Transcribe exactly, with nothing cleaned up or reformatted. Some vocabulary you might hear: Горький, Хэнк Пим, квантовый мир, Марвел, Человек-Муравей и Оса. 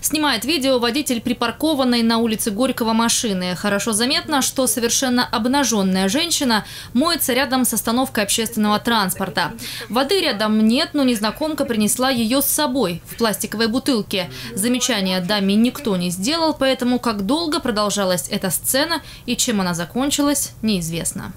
Снимает видео водитель припаркованной на улице Горького машины. Хорошо заметно, что совершенно обнаженная женщина моется рядом с остановкой общественного транспорта. Воды рядом нет, но незнакомка принесла ее с собой в пластиковой бутылке. Замечания даме никто не сделал, поэтому как долго продолжалась эта сцена и чем она закончилась, неизвестно.